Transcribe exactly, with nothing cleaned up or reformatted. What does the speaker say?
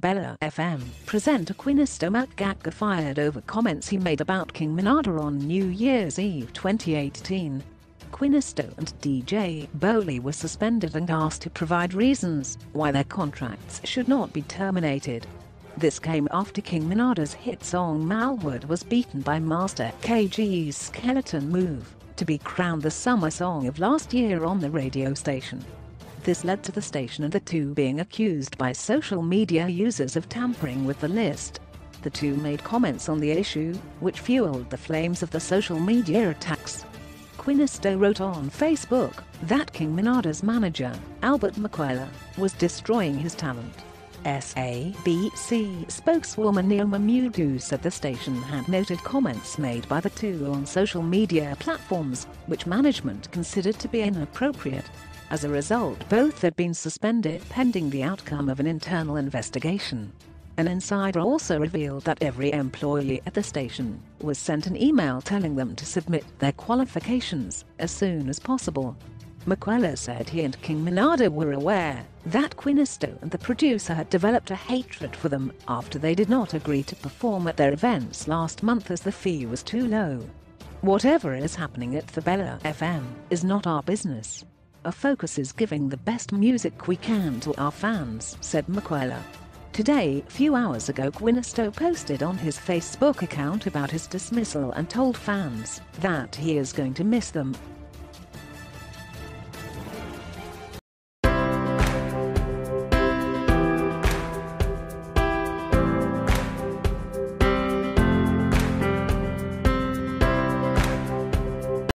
Thobela F M presenter Kwenisto Makgakga fired over comments he made about King Monada on New Year's Eve twenty eighteen. Kwenisto and D J Boeli were suspended and asked to provide reasons why their contracts should not be terminated. This came after King Monada's hit song Malwedhe was beaten by Master K G's Skeleton Move to be crowned the summer song of last year on the radio station. This led to the station and the two being accused by social media users of tampering with the list. The two made comments on the issue, which fueled the flames of the social media attacks. Kwenisto wrote on Facebook that King Monada's manager, Albert Makwela, was destroying his talent. S A B C spokeswoman Neil Mamudu said the station had noted comments made by the two on social media platforms, which management considered to be inappropriate. As a result, both had been suspended pending the outcome of an internal investigation. An insider also revealed that every employee at the station was sent an email telling them to submit their qualifications as soon as possible. Makwela said he and King Monada were aware that Kwenisto and the producer had developed a hatred for them after they did not agree to perform at their events last month as the fee was too low. "Whatever is happening at Thobela F M is not our business. Our focus is giving the best music we can to our fans," said Makwela. Today, a few hours ago, Kwenisto posted on his Facebook account about his dismissal and told fans that he is going to miss them.